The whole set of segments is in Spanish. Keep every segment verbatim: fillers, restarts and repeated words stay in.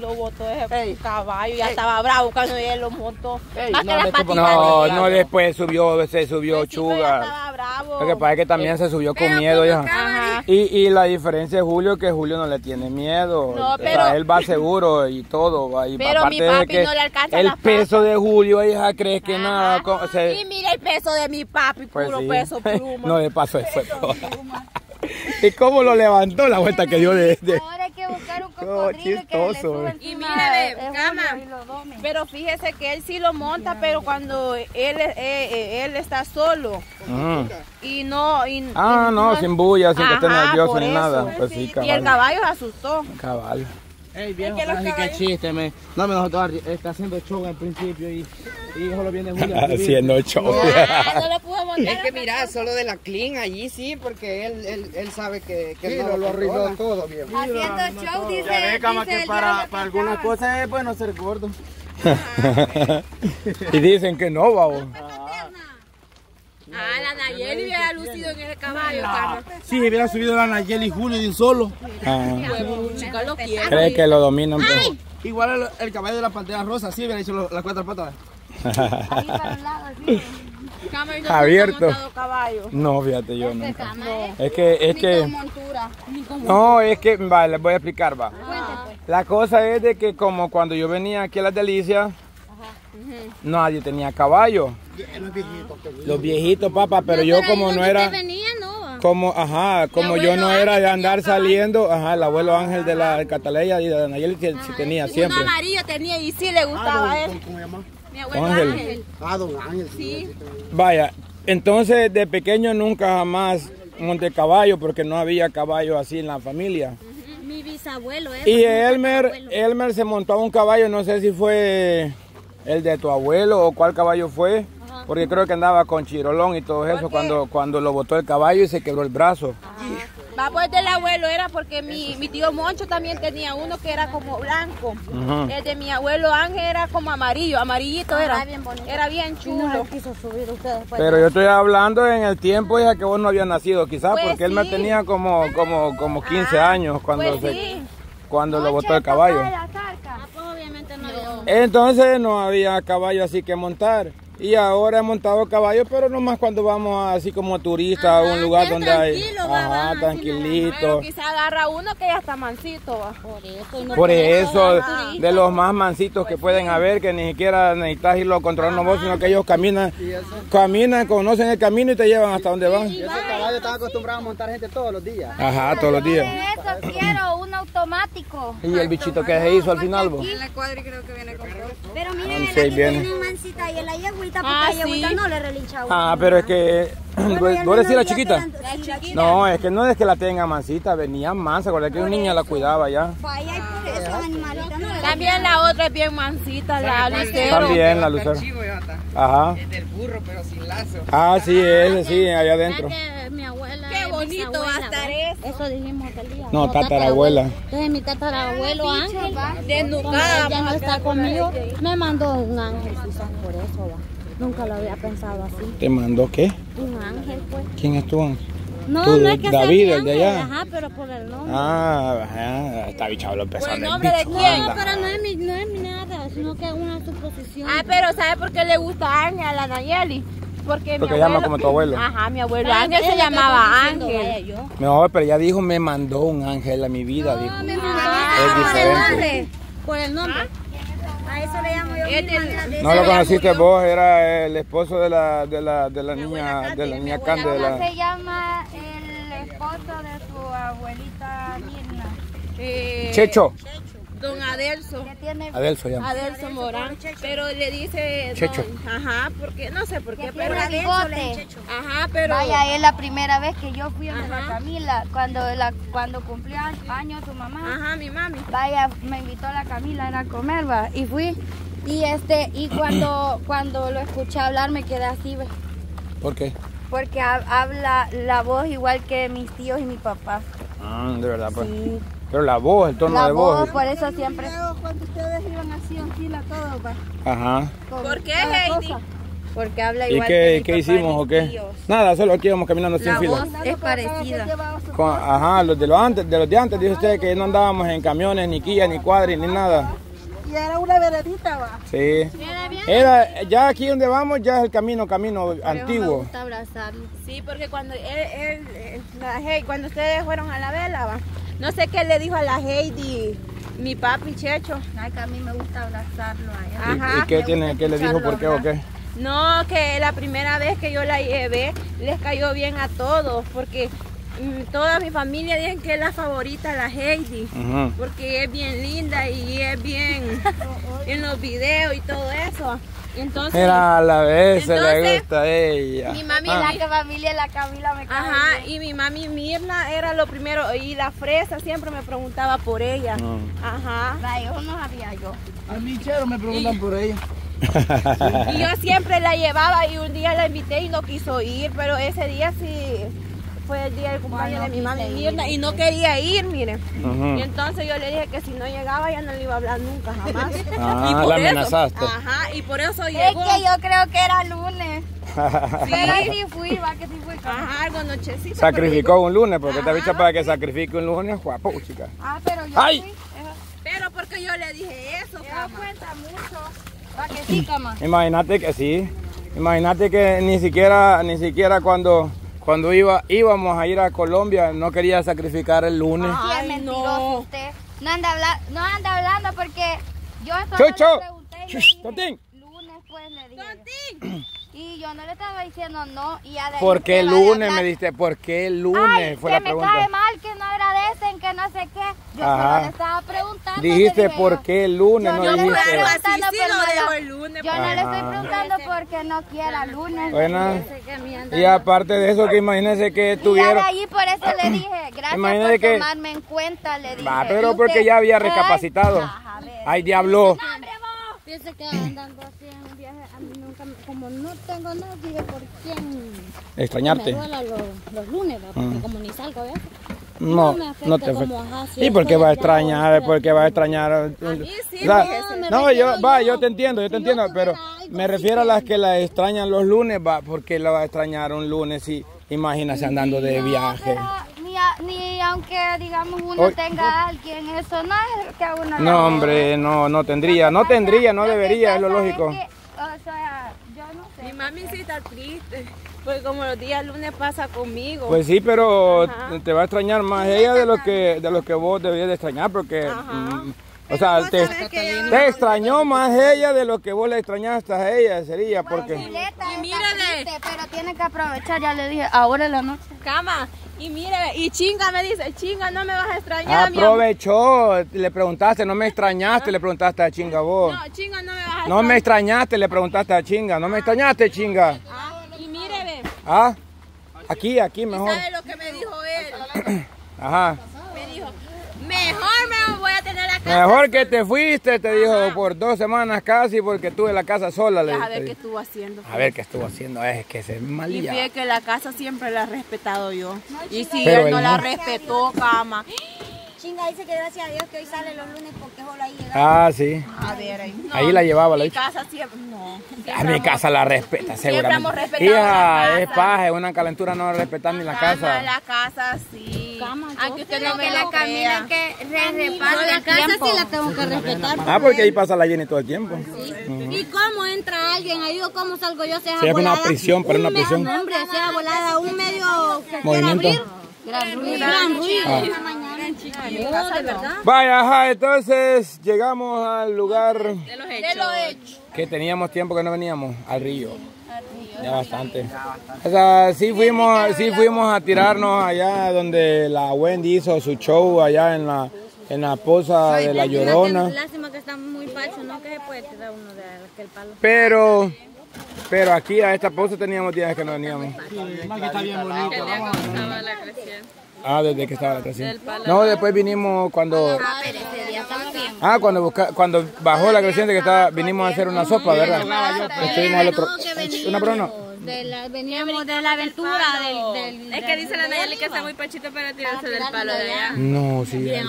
lo botó ese ey, caballo, ya ey, estaba bravo cuando él lo montó. Ey, no, no, después, no, no, después subió, se subió pues chuga. Sí, estaba bravo. Lo que pasa es que también ey. se subió con pero miedo. Ya. Y, y la diferencia de Julio es que Julio no le tiene miedo. No, pero, o sea, él va seguro y todo. Va, y pero mi papi de que no le alcanza el peso papas. de Julio, ella cree que ajá. nada. Con, o sea, y mira el peso de mi papi, pues puro sí. peso pluma. No le pasó eso. ¿Y cómo lo levantó la vuelta que dio de, de... Ahora hay que buscar un cocodrilo no, que le suba y mire, cama. Pero fíjese que él sí lo monta, pero cuando él, eh, él está solo. Mm. Y no... Y, ah, y no, no, sin bulla, sin ajá, que esté nervioso ni nada. Pues sí, y el caballo se asustó. Caballo. Ey, viejo, es que así caballos... que chiste, me. No, me nosotros está haciendo show al principio y, y solo viene Julio. Haciendo show. Ah, no lo pudo montar. Es que mira, solo de la clean allí sí, porque él, él, él sabe que, que sí, no lo arruinó todo, viejo. Haciendo la, show, todo. dice. Ya ve, cama, dice que para, para algunas cosas es bueno ser gordo. Y dicen que no, babo. Ah, la Nayeli hubiera lucido en ese caballo, Carlos. Sí, hubiera subido la Nayeli Julio de un solo. Ah. ¿Crees que lo dominan? Pues. Igual el, el caballo de la Pantera Rosa, sí, hubiera hecho lo, las cuatro patas. Ahí para un lado, sí. Abierto. No, fíjate, yo no. Es que, es que. No, es que, vale, les voy a explicar, va. Ah. La cosa es de que, como cuando yo venía aquí a Las Delicias, nadie tenía caballo. Los viejitos, los viejitos, papá, pero no, yo pero como no era venía, no. como ajá, como yo no era de andar saliendo, ajá, el abuelo Ángel de la Cataleya y de Nayeli que ajá, tenía siempre. Un amarillo tenía y sí le gustaba a él. Mi abuelo Ángel. Ángel. Ah, don Ángel. Sí. Vaya, entonces de pequeño nunca jamás monté caballo porque no había caballo así en la familia. Uh-huh. Mi bisabuelo. Eh, y Elmer, bisabuelo. Elmer se montó a un caballo, no sé si fue el de tu abuelo o cuál caballo fue. Porque creo que andaba con Chirolón y todo eso cuando, cuando lo botó el caballo y se quebró el brazo. Va pues del abuelo era porque mi, mi tío Moncho también tenía uno que era como blanco. Uh-huh. El de mi abuelo Ángel era como amarillo, amarillito ah, era. Bien era bien chulo. No quiso subir usted Pero yo estoy hablando en el tiempo ya que vos no habías nacido quizás pues porque sí. él me tenía como, como, como quince ah, años cuando, pues se, sí. cuando lo botó el caballo. La ah, pues obviamente no no. Entonces no había caballo así que montar. Y ahora he montado caballo, pero nomás cuando vamos así como turistas a un lugar donde hay... Ajá, tranquilito. Pero quizá agarra uno que ya está mansito. Va. Por eso, no Por eso no de los más mansitos pues que pueden sí. haber, que ni siquiera necesitas irlo controlando vos, sino que ellos caminan, caminan, conocen el camino y te llevan hasta donde van. Ese caballo estaba acostumbrado a montar gente todos los días. Ajá, todos los días. Eso quiero, un automático. ¿Y el bichito que se hizo al final vos? En la cuadra creo que viene con Pero miren, aquí tiene una mansita y el ayahuasca. Ah, sí. no le relincha uno, ah, pero es que... Bueno, ¿Vos no decís la chiquita? La chiquita? No, es que no es que la tenga mansita, venía mansa, acuérdate que por un eso. niño la cuidaba ya. También la otra es bien mansita, la Lucero. También la Lucero. Ajá. Es del burro, pero sin lazo. Ah, sí, es, sí, allá adentro. Mi abuela, qué bonito va a estar eso. Eso dijimos aquel día. No, tatarabuela. Entonces mi tatarabuelo Ángel, desnucada, ya no está conmigo, me mandó un ángel, por eso va. Nunca lo había pensado así. ¿Te mandó qué? Un ángel, pues. ¿Quién es tu ángel? No, no es que sea David, el de allá. Ajá, pero por el nombre. Ah, ajá. Está bichado lo pesado. ¿El nombre de quién? No, pero no es mi, no es mi nada, sino que es una suposición. Ah, pero ¿sabes por qué le gusta Ángel a la Nayeli? Porque, Porque mi llama abuelo, como tu abuelo. Ajá, mi abuelo Ángel se llamaba Ángel. No, pero ella dijo, me mandó un ángel a mi vida. No, dijo. Me mandó ah, es diferente. Por el nombre. ¿Ah? A eso le llamo yo el, no lo conociste vos, era el esposo de la de la de la niña de la niña Candela. ¿Cómo se llama el esposo de tu abuelita Mirna? Eh, Checho. Don Adelso. Adelso llama. Adelso Morán. Pero le dice Checho. Don, ajá, porque no sé por qué, que pero Adelso le Checho. Ajá, pero vaya, es la primera vez que yo fui a la Camila cuando la cuando cumplió años tu mamá. Ajá, mi mami. Vaya, me invitó a la Camila a ir a comer, va, y fui y este y cuando cuando lo escuché hablar me quedé así, ve. ¿Por qué? Porque ha, habla la voz igual que mis tíos y mi papá. Ah, de verdad pues. Sí. Pero la voz, el tono la de voz. voz por eso siempre. Cuando ustedes iban así en fila todos, va. Ajá. ¿Por qué, Heidi? Porque habla igual. ¿Y qué, que ¿qué hicimos o qué? Tíos. Nada, solo aquí íbamos caminando sin fila. Es parecida. Con, ajá, los de los antes, de los de antes, dice usted que no andábamos en camiones, ni Kia, ni cuadri, ni nada. Y era una veredita, va. Sí. Era, ya aquí donde vamos, ya es el camino, camino pero antiguo. Me gusta abrazarlo. Sí, porque cuando, él, él, la, hey, cuando ustedes fueron a la vela, va. No sé qué le dijo a la Heidi. Mi papi Checho. Ay, que a mí me gusta abrazarlo a él. ¿Y, Ajá, ¿y qué, tiene, qué le dijo? ¿Por qué o qué? No, que la primera vez que yo la llevé, les cayó bien a todos. Porque toda mi familia dicen que es la favorita, la Heidi. Uh-huh. Porque es bien linda y es bien en los videos y todo eso. Entonces, mira, a la vez se le gusta a ella. Mi mami, ah. la familia, la Camila me cae. Ajá, bien. Y mi mami Mirna era lo primero. Y la Fresa siempre me preguntaba por ella. No. Ajá. La yo no sabía yo. A mí, Chero, me preguntan y, por ella. Y yo siempre la llevaba y un día la invité y no quiso ir. Pero ese día sí fue el día del cumpleaños no, no, de mi mami Mirna ir, y no quería ir, miren. Uh-huh. Y entonces yo le dije que si no llegaba ya no le iba a hablar nunca, jamás. Ah, y por la eso, amenazaste. Ajá, y por eso es llegó. Es que yo creo que era lunes. Sí, sí fui, va que sí fui. Ajá, algo nochecito. Sacrificó un lunes, porque esta bicha para que sacrifique un lunes, guapo, chica. Ah, pero yo ¡ay! Fui. Pero porque yo le dije eso, me da cuenta mucho. Va que sí, cama. Imagínate que sí. Imagínate que ni siquiera, ni siquiera cuando... Cuando iba, íbamos a ir a Colombia, no quería sacrificar el lunes. Ay, sí, es mentiroso no. Usted. No anda, habla, no anda hablando porque yo solo Chucho. Le pregunté y le dije, ¡Tontín! Lunes pues le dije. ¡Tontín! Y yo no le estaba diciendo no. Y a ¿por qué lunes me diste? ¿Por qué lunes? Ay, fue que la pregunta. Que me cae mal, que no agradecen, que no sé qué. Yo solo le estaba preguntando. Dijiste dije, por qué lunes, no, no dijiste. Yo no le estoy preguntando, el lunes, yo no le estoy preguntando porque no quiera lunes. Bueno, y aparte de eso, que imagínense que tuvieron. Y ahí por eso le dije, gracias imagínense por que... tomarme en cuenta, le dije. Ah, pero porque usted... ya había recapacitado. Ay, ay diablo. Piensa que andando así en un viaje, a mí nunca, como no tengo nada, dije por quién extrañarte. Me duele los, los lunes, ¿verdad? Porque mm. como ni salgo a veces. No, no, no te afecta. ¿Y por qué va a extrañar? ¿Por qué va a extrañar? A mí sí, la, no, no yo, va, yo te entiendo, yo te entiendo, pero me refiero a las que la extrañan los lunes, va, ¿por qué la va a extrañar un lunes? Si, imagínate andando de viaje. Ni aunque digamos uno hoy, tenga a alguien, eso no es que a uno no la hombre, no, no tendría, no tendría, no debería, es lo lógico. Es que, o sea, yo no sé. Mi mami sí está triste, porque como los días lunes pasa conmigo. Pues sí, pero ajá. Te va a extrañar más sí, ella de lo que de lo que vos deberías de extrañar, porque mm, o sea, te, te, te extrañó más ella de lo que vos le extrañaste a ella, sería bueno, porque. Y mírale, triste, pero tiene que aprovechar, ya le dije, ahora en la noche. Cama. Y mire, y chinga me dice, chinga, no me vas a extrañar. Aprovechó, le preguntaste, no me extrañaste, le preguntaste a chinga vos. No, chinga, no me vas a extrañar. No me extrañaste, le preguntaste a chinga, no me extrañaste, chinga. Ah, y mire, ve. Ah, aquí, aquí mejor. ¿Sabes lo que me dijo él? Ajá. Me dijo, mejor me voy a tener la casa. Mejor que te fuiste, te dijo, por dos semanas casi, porque tuve la casa sola. Le, a ver qué estuvo haciendo. A ver qué estuvo haciendo, es que se malía. Y ve que la casa siempre la he respetado yo. No, y si él no la respetó, cama. Chinga dice que gracias a Dios que hoy sale los lunes porque solo ahí llegaba. Ah, sí. A ver, ahí. No, ahí la llevaba. La mi casa siempre, no. Siempre a mi casa la respeta, seguramente. Siempre hemos respetado. Es paja, es una calentura no respetar ni la cama, casa. La casa, sí. Cama, aunque usted no ve la camina que re repara la casa, tiempo. Sí la tengo que respetar. Ah, porque ahí pasa la Jenny todo el tiempo. Sí. Uh -huh. ¿Y cómo entra alguien? Ahí o cómo salgo yo, sea volada. Es una prisión, pero una prisión. No, hombre, sea volada, un medio que quiera abrir. Gran ruido. Gran ruido. Vaya, ajá, entonces llegamos al lugar de los hechos. Que teníamos tiempo que no veníamos, al río. Ya bastante. O sea, sí fuimos, sí fuimos a tirarnos allá donde la Wendy hizo su show, allá en la, en la poza de la Llorona. Lástima que está muy falso, no que se puede tirar uno de aquel palo. Pero... Pero aquí a esta poza teníamos días que no veníamos. Ah, desde que estaba la creciente. No, después vinimos cuando... Ah, cuando, busca, cuando bajó la creciente que estaba, vinimos a hacer una sopa, ¿verdad? Estuvimos al otro... Una pero no. De la, veníamos de la aventura del, del, del, es que dice la Nayeli que está muy pachito para tirarse del palo de allá. No, sí, sí. Del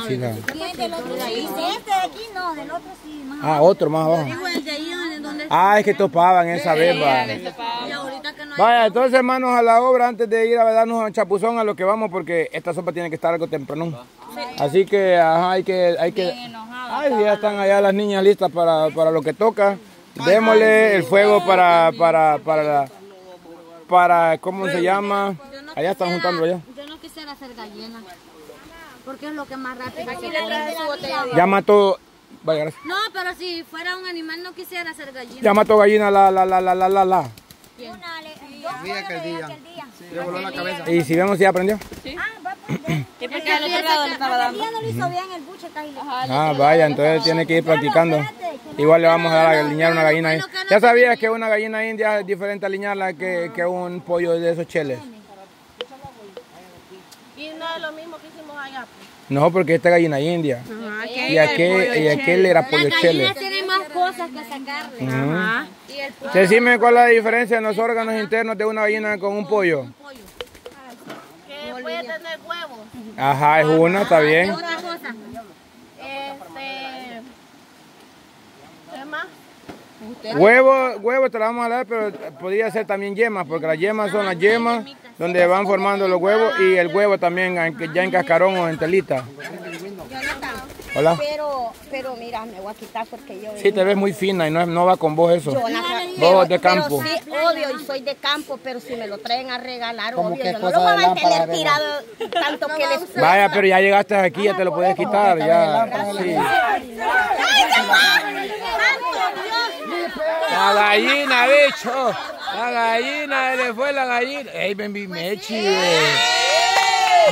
otro sí, este de aquí no, del otro sí. Ah, otro más abajo. Ah, es que topaban esa vez. Vaya, entonces, hermanos, a la obra antes de ir a darnos un chapuzón a lo que vamos, porque esta sopa tiene que estar algo temprano. Así que, ajá, hay que... Hay que... Ay, ya están allá las niñas listas para, para lo que toca. Démosle el fuego para, para, para, la, para, ¿cómo se llama? Allá están juntándolo ya. Yo no quisiera hacer gallina, porque es lo que más rápido. Aquí le traje su botella. Ya mató... Vale, gracias. No, pero si fuera un animal no quisiera hacer gallina. Ya mató gallina la, la, la, la, la, la. ¿Quién? Una le... Mira que el día. Sí, le voló la cabeza. ¿Y si vemos si aprendió? Sí. Ah, va, ¿y porque al otro lado le estaba dando? El día no lo hizo bien el buche, está ahí. Ah, vaya, entonces tiene que ir practicando. Igual le vamos a alinear una gallina ahí. ¿Ya sabías que una gallina india es diferente a alinearla que, que un pollo de esos cheles? Y no es lo mismo que hicimos allá. No, porque esta gallina india. Ajá, y aquel, y aquel era pollo chele. Las gallinas tienen más cosas que sacarle. Ajá. Ajá. Decime cuál es la diferencia en los órganos internos de una gallina con un pollo. Que puede tener huevos. Ajá, es una, está bien. Es otra cosa. Este... ¿Qué más? Huevos, huevos te la vamos a dar, pero podría ser también yemas, porque las yemas son las yemas donde van formando los huevos y el huevo también ya en cascarón o en telita. Hola. Pero, pero mira, me voy a quitar porque yo... Sí, te ves muy fina y no, no va con vos eso. Yo la vos de campo. Pero sí, obvio, y soy de campo, pero si me lo traen a regalar, obvio, yo no lo voy a mantener tirado tanto que les... Vaya, pero ya llegaste aquí, ya te lo puedes quitar, ya. Sí. La gallina, bicho. La gallina, le fue la gallina. Hey, baby Mechi.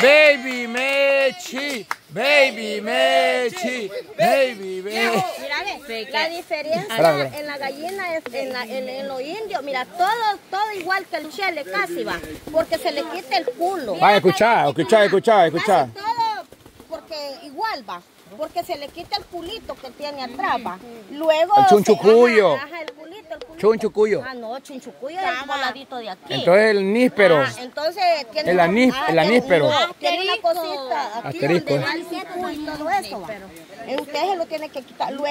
Baby Mechi. Baby Mechi. Baby Mechi. Mira, la diferencia en la gallina es en, la, en, en los indios. Mira, todo, todo igual que el chele, casi va. Porque se le quita el culo. Vaya, escuchá, escuchá, escuchá, escuchá. Todo porque igual va. Porque se le quita el culito que tiene atrás, va. Luego... El chunchucuyo. Se, ajá, ajá, el culito, el culito. Chunchucuyo. Ah, no, chunchucuyo es el voladito de aquí. Entonces el níspero. Ah, entonces tiene... El, anis, ah, el aníspero. No, tiene una cosita aquí asterisco, donde va el círculo y todo eso, va. Usted se lo tiene que quitar. Luego,